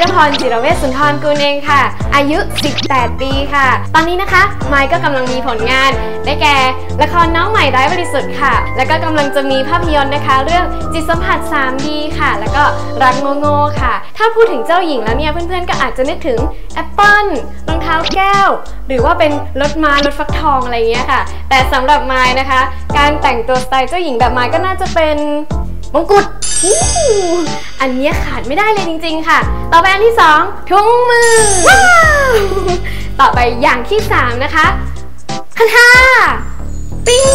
รพร จิรเวช สุนทรกุลเองค่ะอายุ18ปีค่ะตอนนี้นะคะไมค์ก็กำลังมีผลงานได้แก่ละครน้องใหม่ร้ายบริสุทธิ์ค่ะแล้วก็กำลังจะมีภาพยนตร์นะคะเรื่องจิตสัมผัส 3D ค่ะแล้วก็รักโง่โง่ค่ะถ้าพูดถึงเจ้าหญิงแล้วเนี่ยเพื่อนๆก็อาจจะนึกถึงแอปเปิ้ลรองเท้าแก้วหรือว่าเป็นรถม้ารถฟักทองอะไรเงี้ยค่ะแต่สำหรับไมค์นะคะการแต่งตัวสไตล์เจ้าหญิงแบบไมค์ก็น่าจะเป็นมงกุฎอันนี้ขาดไม่ได้เลยจริงๆค่ะต่อไปอันที่2ถุงมือต่อไปอย่างที่3นะคะคาถาปิ้ง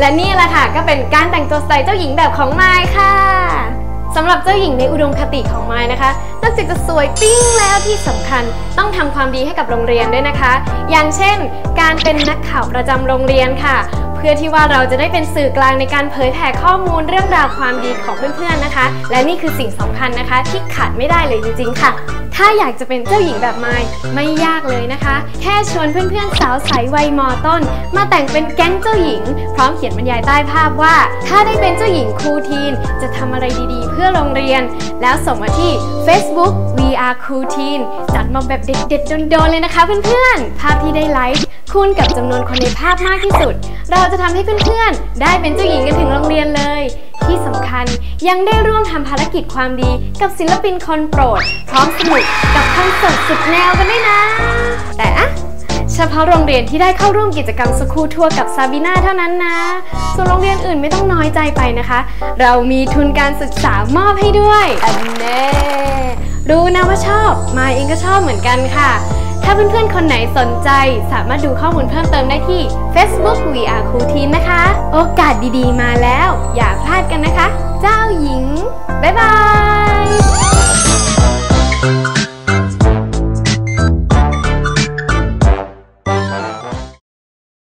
และนี่แหละค่ะก็เป็นการแต่งตัวสไตล์เจ้าหญิงแบบของไมค์ค่ะสำหรับเจ้าหญิงในอุดมคติของไมค์นะคะนอกจากจะสวยปิ้งแล้วที่สำคัญต้องทำความดีให้กับโรงเรียนด้วยนะคะอย่างเช่นการเป็นนักข่าวประจำโรงเรียนค่ะเพื่อที่ว่าเราจะได้เป็นสื่อกลางในการเผยแผ่ข้อมูลเรื่องราวความดีของเพื่อนๆนะคะและนี่คือสิ่งสำคัญนะคะที่ขาดไม่ได้เลยจริงๆค่ะถ้าอยากจะเป็นเจ้าหญิงแบบไมค์ไม่ยากเลยนะคะแค่ชวนเพื่อนๆสาวใสวัยม.ต้นมาแต่งเป็นแก๊งเจ้าหญิงพร้อมเขียนบรรยายใต้ภาพว่าถ้าได้เป็นเจ้าหญิงCool Teenจะทำอะไรดีๆเพื่อโรงเรียนแล้วส่งมาที่ Facebook VR Cool Teen จัดมาแบบเด็ดๆโดนๆเลยนะคะเพื่อนๆภาพที่ได้ไลค์คูณกับจำนวนคนในภาพมากที่สุดเราจะทำให้เพื่อนๆได้เป็นเจ้าหญิงกันถึงโรงเรียนเลยที่สำคัญยังได้ร่วมทำภารกิจความดีกับศิลปินคนโปรดพร้อมสนุกกับคอนเสิร์ตสุดแนวกันด้วยนะแต่อะเฉพาะโรงเรียนที่ได้เข้าร่วมกิจกรรมสกู๊ตทัวร์กับซาบีน่าเท่านั้นนะส่วนโรงเรียนอื่นไม่ต้องน้อยใจไปนะคะเรามีทุนการศึกษามอบให้ด้วยอันแน่รู้นะว่าชอบมาเองก็ชอบเหมือนกันค่ะถ้าเพื่อนๆคนไหนสนใจสามารถดูข้อมูลเพิ่มเติมได้ที่ Facebook VR Cool Teen นะคะโอกาสดีๆมาแล้วอย่าพลาดกันนะคะเจ้าหญิงบ๊ายบาย